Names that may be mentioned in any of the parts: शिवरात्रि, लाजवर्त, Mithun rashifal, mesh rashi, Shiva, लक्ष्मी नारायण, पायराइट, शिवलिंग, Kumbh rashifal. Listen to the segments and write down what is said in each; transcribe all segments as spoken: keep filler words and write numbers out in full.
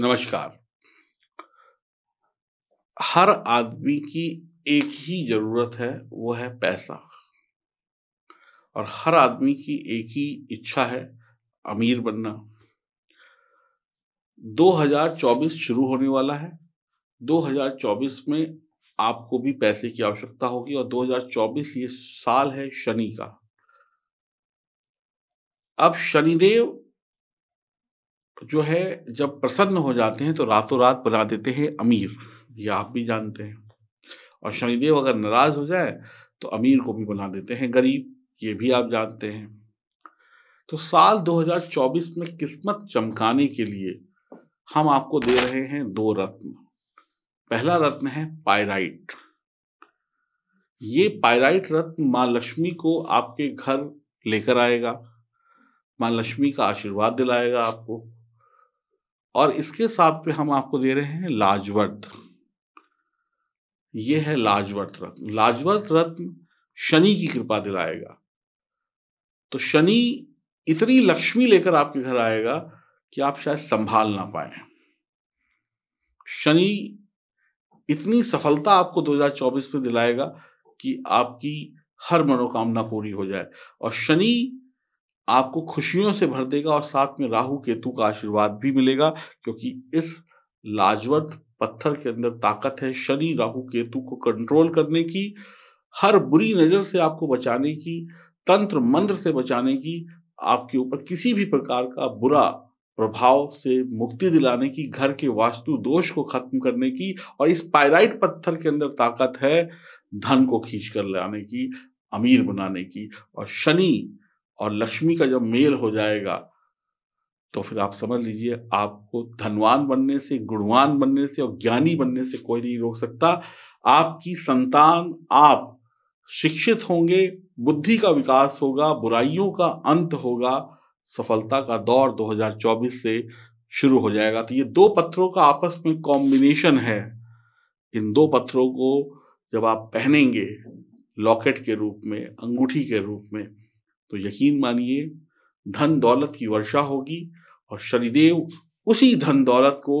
नमस्कार। हर आदमी की एक ही जरूरत है, वो है पैसा। और हर आदमी की एक ही इच्छा है, अमीर बनना। दो हज़ार चौबीस शुरू होने वाला है। दो हज़ार चौबीस में आपको भी पैसे की आवश्यकता होगी। और दो हज़ार चौबीस ये साल है शनि का। अब शनिदेव जो है, जब प्रसन्न हो जाते हैं तो रातों रात बना देते हैं अमीर, ये आप भी जानते हैं। और शनिदेव अगर नाराज हो जाए तो अमीर को भी बना देते हैं गरीब, ये भी आप जानते हैं। तो साल दो हज़ार चौबीस में किस्मत चमकाने के लिए हम आपको दे रहे हैं दो रत्न। पहला रत्न है पायराइट। ये पायराइट रत्न माँ लक्ष्मी को आपके घर लेकर आएगा, माँ लक्ष्मी का आशीर्वाद दिलाएगा आपको। और इसके साथ पे हम आपको दे रहे हैं लाजवर्त। ये है लाजवर्त रत्न। लाजवर्त रत्न शनि की कृपा दिलाएगा। तो शनि इतनी लक्ष्मी लेकर आपके घर आएगा कि आप शायद संभाल ना पाए। शनि इतनी सफलता आपको दो हज़ार चौबीस में दिलाएगा कि आपकी हर मनोकामना पूरी हो जाए। और शनि आपको खुशियों से भर देगा और साथ में राहु केतु का आशीर्वाद भी मिलेगा, क्योंकि इस लाजवर्त पत्थर के अंदर ताकत है शनि राहु केतु को कंट्रोल करने की, हर बुरी नजर से आपको बचाने की, तंत्र मंत्र से बचाने की, आपके ऊपर किसी भी प्रकार का बुरा प्रभाव से मुक्ति दिलाने की, घर के वास्तु दोष को खत्म करने की। और इस पायराइट पत्थर के अंदर ताकत है धन को खींच कर लाने की, अमीर बनाने की। और शनि और लक्ष्मी का जब मेल हो जाएगा तो फिर आप समझ लीजिए, आपको धनवान बनने से, गुणवान बनने से और ज्ञानी बनने से कोई नहीं रोक सकता। आपकी संतान, आप शिक्षित होंगे, बुद्धि का विकास होगा, बुराइयों का अंत होगा, सफलता का दौर दो हज़ार चौबीस से शुरू हो जाएगा। तो ये दो पत्थरों का आपस में कॉम्बिनेशन है। इन दो पत्थरों को जब आप पहनेंगे लॉकेट के रूप में, अंगूठी के रूप में, तो यकीन मानिए धन दौलत की वर्षा होगी। और शनिदेव उसी धन दौलत को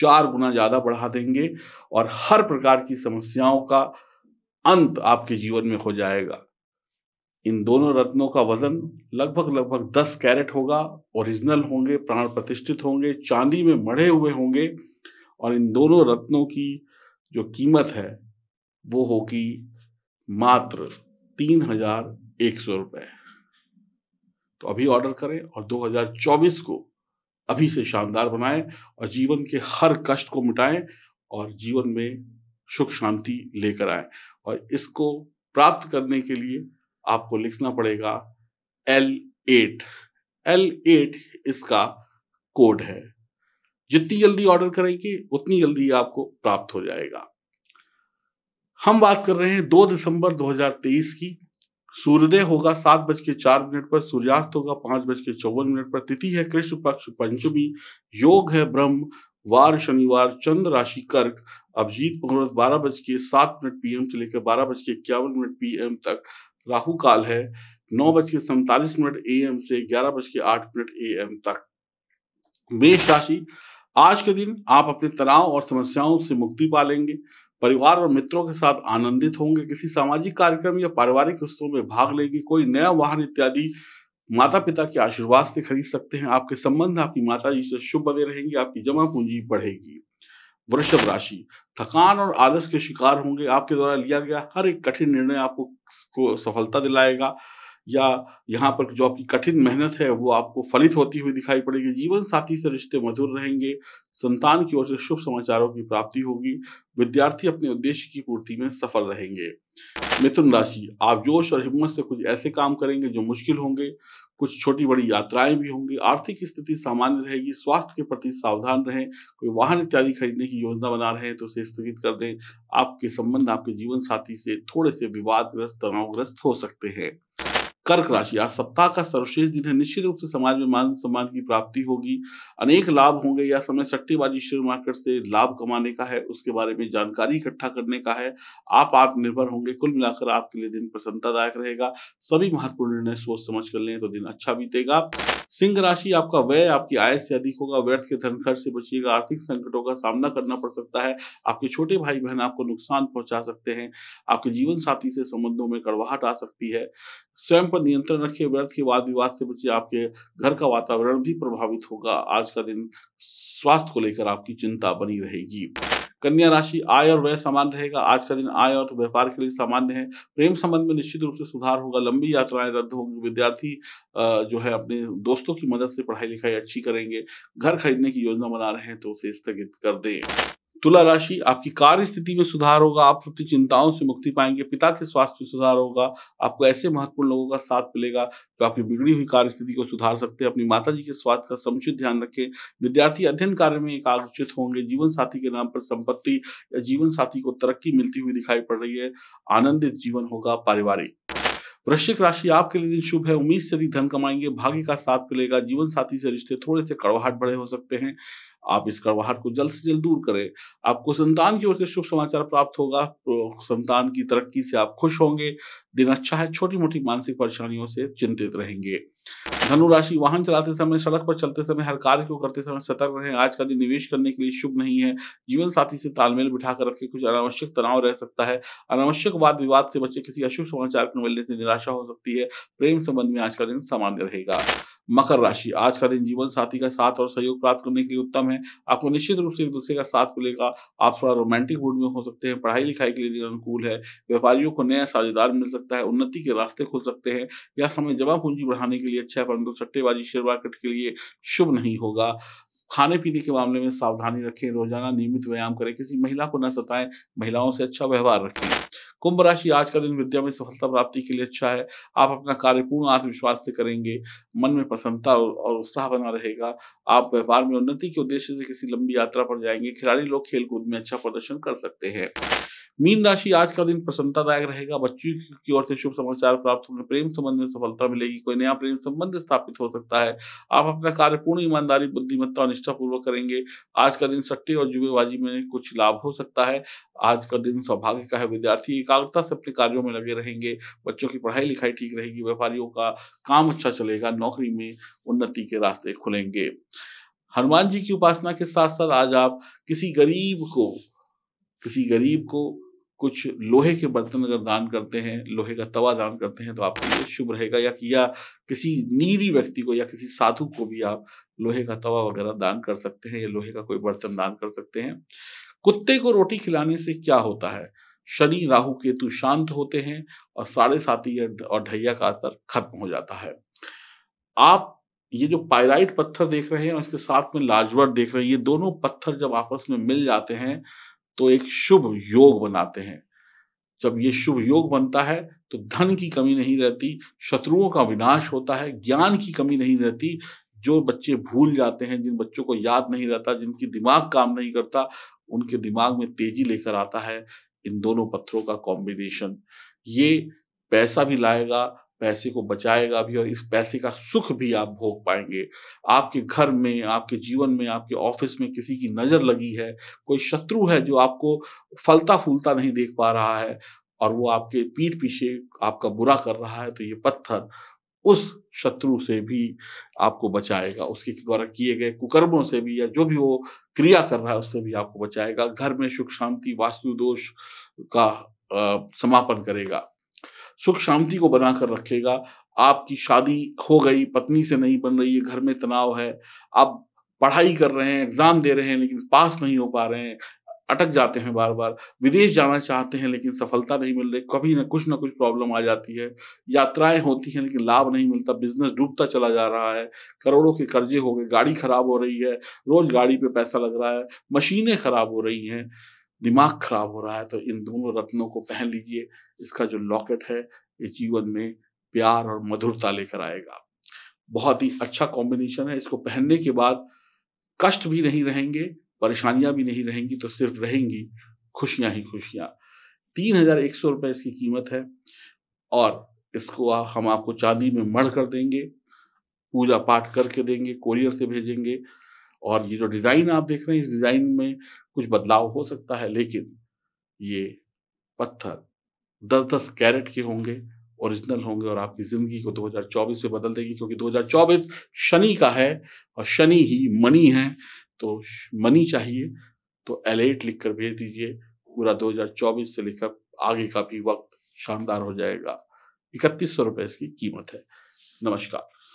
चार गुना ज्यादा बढ़ा देंगे और हर प्रकार की समस्याओं का अंत आपके जीवन में हो जाएगा। इन दोनों रत्नों का वजन लगभग लगभग दस कैरेट होगा। ओरिजिनल होंगे, प्राण प्रतिष्ठित होंगे, चांदी में मढ़े हुए होंगे। और इन दोनों रत्नों की जो कीमत है वो होगी मात्र तीन हज़ार एक सौ रुपये। तो अभी ऑर्डर करें और दो हज़ार चौबीस को अभी से शानदार बनाएं और जीवन के हर कष्ट को मिटाएं और जीवन में सुख शांति लेकर आएं। और इसको प्राप्त करने के लिए आपको लिखना पड़ेगा एल एट। एल एट इसका कोड है। जितनी जल्दी ऑर्डर करेंगे उतनी जल्दी आपको प्राप्त हो जाएगा। हम बात कर रहे हैं दो दिसंबर दो हज़ार तेईस की। सूर्योदय होगा सात बज के चार मिनट पर, सूर्यास्त होगा पांच बज के चौवन मिनट पर। तिथि है कृष्ण पक्ष पंचमी, योग है ब्रह्म वार शनिवार, चंद्र राशि कर्क। अभिजीत मुहूर्त बारह बज के सात मिनट पीएम से लेकर बारह बज के इक्यावन मिनट पीएम तक। राहु काल है नौ बज के सैतालीस मिनट एएम से ग्यारह बज के आठ मिनट एएम तक। मेष राशि, आज के दिन आप अपने तनाव और समस्याओं से मुक्ति पा लेंगे। परिवार और मित्रों के साथ आनंदित होंगे। किसी सामाजिक कार्यक्रम या पारिवारिक उत्सव में भाग लेंगे। कोई नया वाहन इत्यादि माता पिता के आशीर्वाद से खरीद सकते हैं। आपके संबंध आपकी माता जी से शुभ बने रहेंगे। आपकी जमा पूंजी बढ़ेगी। वृषभ राशि, थकान और आलस के शिकार होंगे। आपके द्वारा लिया गया हर एक कठिन निर्णय आपको को सफलता दिलाएगा, या यहाँ पर जो आपकी कठिन मेहनत है वो आपको फलित होती हुई दिखाई पड़ेगी। जीवन साथी से रिश्ते मधुर रहेंगे। संतान की ओर से शुभ समाचारों की प्राप्ति होगी। विद्यार्थी अपने उद्देश्य की पूर्ति में सफल रहेंगे। मिथुन राशि, आप जोश और हिम्मत से कुछ ऐसे काम करेंगे जो मुश्किल होंगे। कुछ छोटी बड़ी यात्राएं भी होंगी। आर्थिक स्थिति सामान्य रहेगी। स्वास्थ्य के प्रति सावधान रहें। कोई वाहन इत्यादि खरीदने की योजना बना रहे हैं तो उसे स्थगित कर दें। आपके संबंध आपके जीवन साथी से थोड़े से विवादग्रस्त, तनावग्रस्त हो सकते हैं। कर्क राशि। आज सप्ताह का सर्वश्रेष्ठ दिन है। निश्चित रूप से समाज में मान सम्मान की प्राप्ति होगी, अनेक लाभ होंगे। या समय सट्टेबाजी शेयर मार्केट से लाभ कमाने का है, उसके बारे में जानकारी इकट्ठा करने का है। आप आत्मनिर्भर होंगे। कुल मिलाकर आपके लिए दिन प्रसन्नतादायक रहेगा। सभी महत्वपूर्ण निर्णय सोच समझ कर लें तो दिन अच्छा बीतेगा। सिंह राशि, आपका व्यय आपकी आय से अधिक होगा। व्यर्थ के धन खर्च से बचिएगा। आर्थिक संकटों का सामना करना पड़ सकता है। आपके छोटे भाई बहन आपको नुकसान पहुंचा सकते हैं। आपके जीवन साथी से संबंधों में कड़वाहट आ सकती है। स्वयं पर नियंत्रण रखिए। व्यर्थ के वाद विवाद से बचिए। आपके घर का वातावरण भी प्रभावित होगा। आज का दिन स्वास्थ्य को लेकर आपकी चिंता बनी रहेगी। कन्या राशि, आय और व्यय सामान्य रहेगा। आज का दिन आय और व्यापार के लिए सामान्य है। प्रेम संबंध में निश्चित रूप से सुधार होगा। लंबी यात्राएं रद्द होंगी। विद्यार्थी जो है अपने दोस्तों की मदद से पढ़ाई लिखाई अच्छी करेंगे। घर खरीदने की योजना बना रहे हैं तो उसे स्थगित कर दें। तुला राशि, आपकी कार्य स्थिति में सुधार होगा। आप अपनी चिंताओं से मुक्ति पाएंगे। पिता के स्वास्थ्य में सुधार होगा। आपको ऐसे महत्वपूर्ण लोगों का साथ मिलेगा जो आपकी बिगड़ी हुई कार्य स्थिति को सुधार सकते हैं। अपनी माता जी के स्वास्थ्य का समुचित ध्यान रखें। विद्यार्थी अध्ययन कार्य में एकाग्रचित होंगे। जीवन साथी के नाम पर संपत्ति या जीवन साथी को तरक्की मिलती हुई दिखाई पड़ रही है। आनंदित जीवन होगा। पारिवारिक। वृश्चिक राशि, आपके लिए दिन शुभ है। उम्मीद से अधिक धन कमाएंगे। भाग्य का साथ मिलेगा। जीवन साथी से रिश्ते थोड़े से कड़वाहट भरे हो सकते हैं। आप इस कड़वाहट को जल्द से जल्द दूर करें। आपको संतान की ओर से शुभ समाचार प्राप्त होगा। संतान की तरक्की से आप खुश होंगे। दिन अच्छा है। छोटी मोटी मानसिक परेशानियों से चिंतित रहेंगे। धनु राशि, वाहन चलाते समय, सड़क पर चलते समय, हर कार्य को करते समय सतर्क रहें। आज का दिन निवेश करने के लिए शुभ नहीं है। जीवन साथी से तालमेल बिठाकर रखें। कुछ अनावश्यक तनाव रह सकता है। अनावश्यक वाद विवाद से बचे। किसी अशुभ समाचार को मिलने से निराशा हो सकती है। प्रेम संबंध में आज का दिन सामान्य रहेगा। मकर राशि, आज का दिन जीवन साथी का साथ और सहयोग प्राप्त करने के लिए उत्तम है। आपको निश्चित रूप से एक दूसरे का साथ मिलेगा। आप थोड़ा रोमांटिक मूड में हो सकते हैं। पढ़ाई लिखाई के लिए दिन अनुकूल है। व्यापारियों को नया साझेदार मिल सकता है। उन्नति के रास्ते खुल सकते हैं। यह समय जमा पूंजी बढ़ाने के लिए अच्छा है, परंतु सट्टेबाजी शेयर मार्केट के लिए शुभ नहीं होगा। खाने पीने के मामले में सावधानी रखें। रोजाना नियमित व्यायाम करें। किसी महिला को न सताएं। महिलाओं से अच्छा व्यवहार रखें। कुंभ राशि, आज का दिन विद्या में सफलता प्राप्ति के लिए अच्छा है। आप अपना कार्य पूर्ण आत्मविश्वास से करेंगे। मन में प्रसन्नता और उत्साह बना रहेगा। आप व्यापार में उन्नति के उद्देश्य से किसी लंबी यात्रा पर जाएंगे। खिलाड़ी लोग खेलकूद में अच्छा प्रदर्शन कर सकते हैं। मीन राशि, आज का दिन प्रसन्नतादायक रहेगा। बच्चों की ओर से शुभ समाचार प्राप्त होंगे। प्रेम संबंध में सफलता मिलेगी। कोई नया प्रेम संबंध स्थापित हो सकता है। आप अपना कार्य पूर्ण ईमानदारी, बुद्धिमत्ता और निष्ठा पूर्वक करेंगे। आज का दिन सट्टे और जुएबाजी में कुछ लाभ हो सकता है। आज का दिन सौभाग्य का है। विद्यार्थी एकाग्रता से अपने कार्यों में लगे रहेंगे। बच्चों की पढ़ाई लिखाई ठीक रहेगी। व्यापारियों का काम अच्छा चलेगा। नौकरी में उन्नति के रास्ते खुलेंगे। हनुमान जी की उपासना के साथ साथ आज आप किसी गरीब को किसी गरीब को कुछ लोहे के बर्तन अगर दान करते हैं, लोहे का तवा दान करते हैं तो आपके लिए शुभ रहेगा। या, या किसी नीडी व्यक्ति को या किसी साधु को भी आप लोहे का तवा वगैरह दान कर सकते हैं या लोहे का कोई बर्तन दान कर सकते हैं। कुत्ते को रोटी खिलाने से क्या होता है? शनि, राहु, केतु शांत होते हैं और साढ़े साती और ढैया का असर खत्म हो जाता है। आप ये जो पायराइट पत्थर देख रहे हैं और इसके साथ में लाजवर्ट देख रहे हैं, ये दोनों पत्थर जब आपस में मिल जाते हैं तो एक शुभ योग बनाते हैं। जब ये शुभ योग बनता है तो धन की कमी नहीं रहती, शत्रुओं का विनाश होता है, ज्ञान की कमी नहीं रहती। जो बच्चे भूल जाते हैं, जिन बच्चों को याद नहीं रहता, जिनकी दिमाग काम नहीं करता, उनके दिमाग में तेजी लेकर आता है इन दोनों पत्थरों का कॉम्बिनेशन। ये पैसा भी लाएगा, पैसे को बचाएगा भी, और इस पैसे का सुख भी आप भोग पाएंगे। आपके घर में, आपके जीवन में, आपके ऑफिस में किसी की नज़र लगी है, कोई शत्रु है जो आपको फलता फूलता नहीं देख पा रहा है और वो आपके पीठ पीछे आपका बुरा कर रहा है, तो ये पत्थर उस शत्रु से भी आपको बचाएगा। उसके द्वारा किए गए कुकर्मों से भी या जो भी वो क्रिया कर रहा है उससे भी आपको बचाएगा। घर में सुख शांति, वास्तु दोष का समापन करेगा। सुख शांति को बनाकर रखेगा। आपकी शादी हो गई, पत्नी से नहीं बन रही है, घर में तनाव है, आप पढ़ाई कर रहे हैं, एग्जाम दे रहे हैं लेकिन पास नहीं हो पा रहे हैं, अटक जाते हैं बार बार, विदेश जाना चाहते हैं लेकिन सफलता नहीं मिल रही, कभी ना कुछ ना कुछ प्रॉब्लम आ जाती है, यात्राएं होती हैं लेकिन लाभ नहीं मिलता, बिजनेस डूबता चला जा रहा है, करोड़ों के कर्जे हो गए, गाड़ी खराब हो रही है, रोज गाड़ी पे पैसा लग रहा है, मशीनें खराब हो रही हैं, दिमाग खराब हो रहा है। तो इन दोनों रत्नों को पहन लीजिए। इसका जो लॉकेट है ये जीवन में प्यार और मधुरता लेकर आएगा। बहुत ही अच्छा कॉम्बिनेशन है। इसको पहनने के बाद कष्ट भी नहीं रहेंगे, परेशानियां भी नहीं रहेंगी, तो सिर्फ रहेंगी खुशियां ही खुशियां। तीन हजार एक सौ रुपये इसकी कीमत है और इसको हम आपको चांदी में मढ़ कर देंगे, पूजा पाठ करके देंगे, कोरियर से भेजेंगे। और ये जो डिज़ाइन आप देख रहे हैं, इस डिज़ाइन में कुछ बदलाव हो सकता है, लेकिन ये पत्थर दस दस कैरेट के होंगे, ओरिजिनल होंगे और आपकी ज़िंदगी को दो हज़ार चौबीस में बदल देंगे। क्योंकि दो हज़ार चौबीस शनि का है और शनि ही मनी है, तो मनी चाहिए तो अलर्ट लिख कर भेज दीजिए। पूरा दो हज़ार चौबीस से लेकर आगे का भी वक्त शानदार हो जाएगा। इकतीस सौ रुपये इसकी कीमत है। नमस्कार।